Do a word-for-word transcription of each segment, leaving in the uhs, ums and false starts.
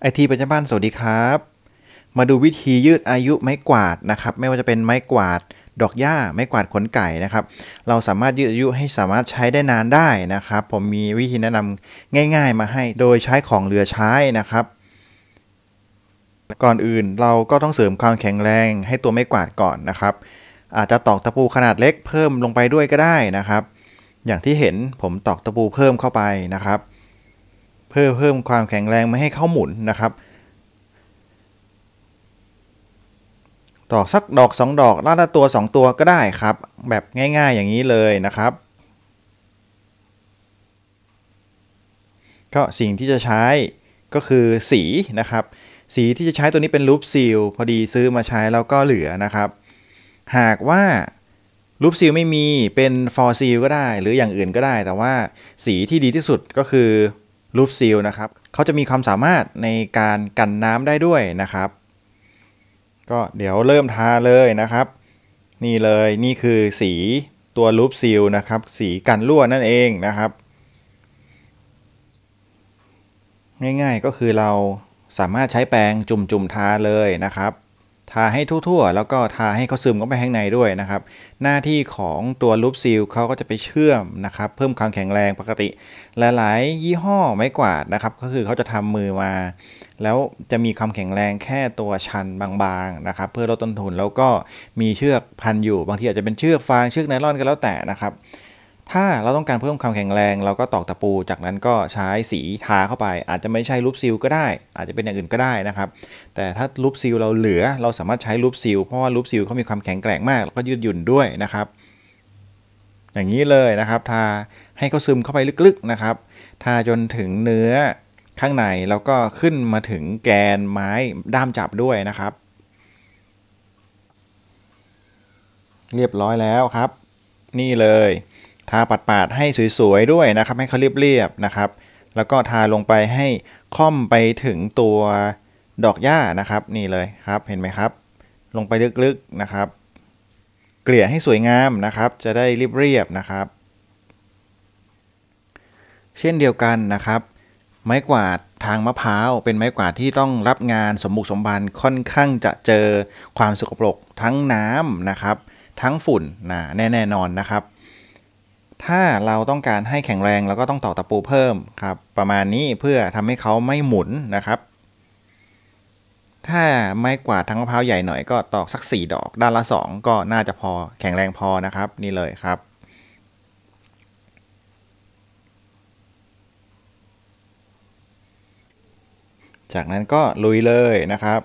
ไอ ที ประจำบ้านสวัสดีครับมาดูวิธียืดอายุไม้กวาดนะครับไม่ว่าจะเป็นไม้กวาดดอกหญ้าไม้กวาดขนไก่นะครับเราสามารถยืดอายุให้สามารถใช้ได้นานได้นะครับผมมีวิธีแนะนำง่ายๆมาให้โดยใช้ของเหลือใช้นะครับก่อนอื่นเราก็ต้องเสริมความแข็งแรงให้ตัวไม้กวาดก่อนนะครับอาจจะตอกตะปูขนาดเล็กเพิ่มลงไปด้วยก็ได้นะครับอย่างที่เห็นผมตอกตะปูเพิ่มเข้าไปนะครับเพื่อเพิ่มความแข็งแรงไม่ให้เข้าหมุนนะครับตอกสักดอกสองดอกลาดตัวสองตัวก็ได้ครับแบบง่ายๆอย่างนี้เลยนะครับก็สิ่งที่จะใช้ก็คือสีนะครับสีที่จะใช้ตัวนี้เป็นลูปซีลพอดีซื้อมาใช้แล้วก็เหลือนะครับหากว่าลูปซีลไม่มีเป็นฟอร์ซีลก็ได้หรืออย่างอื่นก็ได้แต่ว่าสีที่ดีที่สุดก็คือลูปซีลนะครับเขาจะมีความสามารถในการกันน้ำได้ด้วยนะครับก็เดี๋ยวเริ่มทาเลยนะครับนี่เลยนี่คือสีตัวลูปซีลนะครับสีกันรั่วนั่นเองนะครับง่ายๆก็คือเราสามารถใช้แปรงจุ่มๆทาเลยนะครับทาให้ทั่วๆแล้วก็ทาให้เขาซึมเข้าไปข้างในด้วยนะครับหน้าที่ของตัวลูปซีลเขาก็จะไปเชื่อมนะครับเพิ่มความแข็งแรงปกติหลายๆยี่ห้อไม้กวาดนะครับก็คือเขาจะทำมือมาแล้วจะมีความแข็งแรงแค่ตัวชันบางๆนะครับเพื่อลดต้นทุนแล้วก็มีเชือกพันอยู่บางทีอาจจะเป็นเชือกฟางเชือกไนลอนก็แล้วแต่นะครับถ้าเราต้องการเพิ่มความแข็งแรงเราก็ตอกตะปูจากนั้นก็ใช้สีทาเข้าไปอาจจะไม่ใช่ลูปซีลก็ได้อาจจะเป็นอย่างอื่นก็ได้นะครับแต่ถ้าลูปซีลเราเหลือเราสามารถใช้ลูปซีลเพราะว่าลูปซีลเขามีความแข็งแกร่งมากแล้วก็ยืดหยุ่นด้วยนะครับอย่างนี้เลยนะครับทาให้เขาซึมเข้าไปลึกๆนะครับทาจนถึงเนื้อข้างในแล้วก็ขึ้นมาถึงแกนไม้ด้ามจับด้วยนะครับเรียบร้อยแล้วครับนี่เลยทาปาดๆให้สวยๆด้วยนะครับให้เขาเรียบๆนะครับแล้วก็ทาลงไปให้ค่อมไปถึงตัวดอกหญ้านะครับนี่เลยครับเห็นไหมครับลงไปลึกๆนะครับเกลี่ยให้สวยงามนะครับจะได้เรียบๆนะครับเช่นเดียวกันนะครับไม้กวาดทางมะพร้าวเป็นไม้กวาดที่ต้องรับงานสมบุกสมบันค่อนข้างจะเจอความสกปรกทั้งน้ำนะครับทั้งฝุ่นนะแน่นอนนะครับถ้าเราต้องการให้แข็งแรงเราก็ต้องตอกตะปูเพิ่มครับประมาณนี้เพื่อทำให้เขาไม่หมุนนะครับถ้าไม้กวาดทางมะพร้าวใหญ่หน่อยก็ตอกสักสี่ดอกด้านละสองก็น่าจะพอแข็งแรงพอนะครับนี่เลยครับจากนั้นก็ลุยเลยนะครับ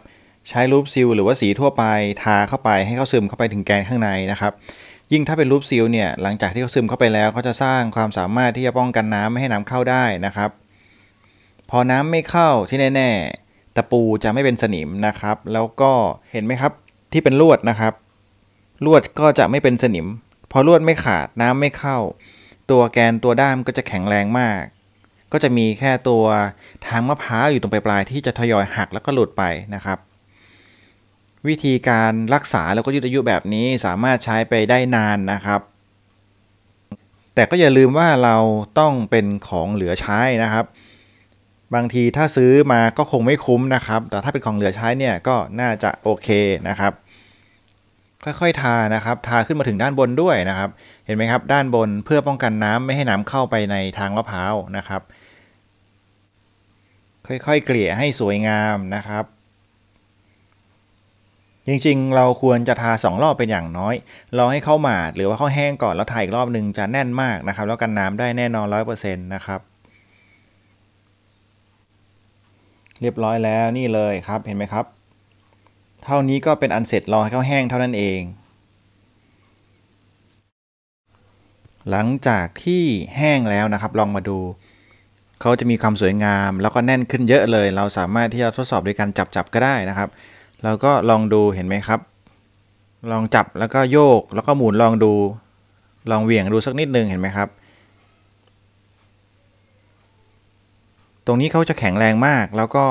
ใช้ลูปซีลหรือว่าสีทั่วไปทาเข้าไปให้เขาซึมเข้าไปถึงแกนข้างในนะครับยิ่งถ้าเป็นลูปซีลเนี่ยหลังจากที่เขาซึมเข้าไปแล้วเขาจะสร้างความสามารถที่จะป้องกันน้ำไม่ให้น้ำเข้าได้นะครับพอน้ำไม่เข้าที่แน่ๆตะปูจะไม่เป็นสนิมนะครับแล้วก็เห็นไหมครับที่เป็นลวดนะครับลวดก็จะไม่เป็นสนิมพอลวดไม่ขาดน้ำไม่เข้าตัวแกนตัวด้ามก็จะแข็งแรงมากก็จะมีแค่ตัวทางมะพร้าวอยู่ตรงปลายๆที่จะทยอยหักแล้วก็หลุดไปนะครับวิธีการรักษาแล้วก็ยืดอายุแบบนี้สามารถใช้ไปได้นานนะครับแต่ก็อย่าลืมว่าเราต้องเป็นของเหลือใช้นะครับบางทีถ้าซื้อมาก็คงไม่คุ้มนะครับแต่ถ้าเป็นของเหลือใช้เนี่ยก็น่าจะโอเคนะครับค่อยๆทานะครับทาขึ้นมาถึงด้านบนด้วยนะครับเห็นไหมครับด้านบนเพื่อป้องกันน้ำไม่ให้น้ำเข้าไปในทางมะพร้าวนะครับค่อยๆเกลี่ยให้สวยงามนะครับจริงๆเราควรจะทาสองรอบเป็นอย่างน้อยรอให้เข้าหมาดหรือว่าเข้าแห้งก่อนแล้วทาอีกรอบหนึ่งจะแน่นมากนะครับแล้วกันน้ำได้แน่นอน ร้อยเปอร์เซ็นต์ นะครับเรียบร้อยแล้วนี่เลยครับเห็นไหมครับเท่านี้ก็เป็นอันเสร็จรอให้เข้าแห้งเท่านั้นเองหลังจากที่แห้งแล้วนะครับลองมาดูเขาจะมีความสวยงามแล้วก็แน่นขึ้นเยอะเลยเราสามารถที่จะทดสอบโดยการจับๆก็ได้นะครับแล้วก็ลองดูเห็นไหมครับลองจับแล้วก็โยกแล้วก็หมุนลองดูลองเหวี่ยงดูสักนิดนึงเห็นไหมครับตรงนี้เขาจะแข็งแรงมากแล้วก็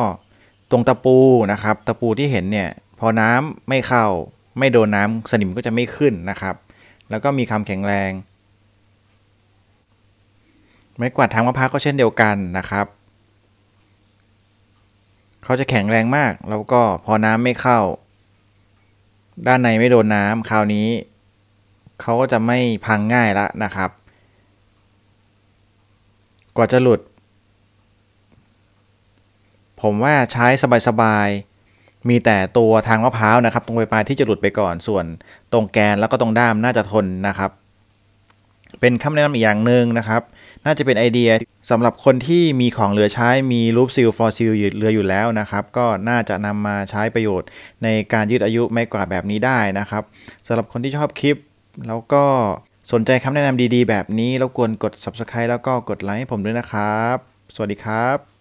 ตรงตะปูนะครับตะปูที่เห็นเนี่ยพอน้ำไม่เข้าไม่โดนน้ำสนิมก็จะไม่ขึ้นนะครับแล้วก็มีความแข็งแรงไม้กวาดทางมะพร้าวก็เช่นเดียวกันนะครับ เขาจะแข็งแรงมากแล้วก็พอน้ำไม่เข้าด้านในไม่โดนน้ำคราวนี้เขาก็จะไม่พังง่ายละนะครับกว่าจะหลุดผมว่าใช้สบายๆมีแต่ตัวทางมะพร้าวนะครับตรงปลายๆที่จะหลุดไปก่อนส่วนตรงแกนแล้วก็ตรงด้ามน่าจะทนนะครับเป็นคำแนะนำอีกอย่างหนึ่งนะครับน่าจะเป็นไอเดียสำหรับคนที่มีของเหลือใช้มีรูปซีลฟลอร์ซีลเหลืออยู่แล้วนะครับก็น่าจะนำมาใช้ประโยชน์ในการยืดอายุไม้กวาดแบบนี้ได้นะครับสำหรับคนที่ชอบคลิปแล้วก็สนใจคำแนะนำดีๆแบบนี้รบกวนกด ซับสไครบ์ แล้วก็กดไลค์ให้ผมด้วยนะครับสวัสดีครับ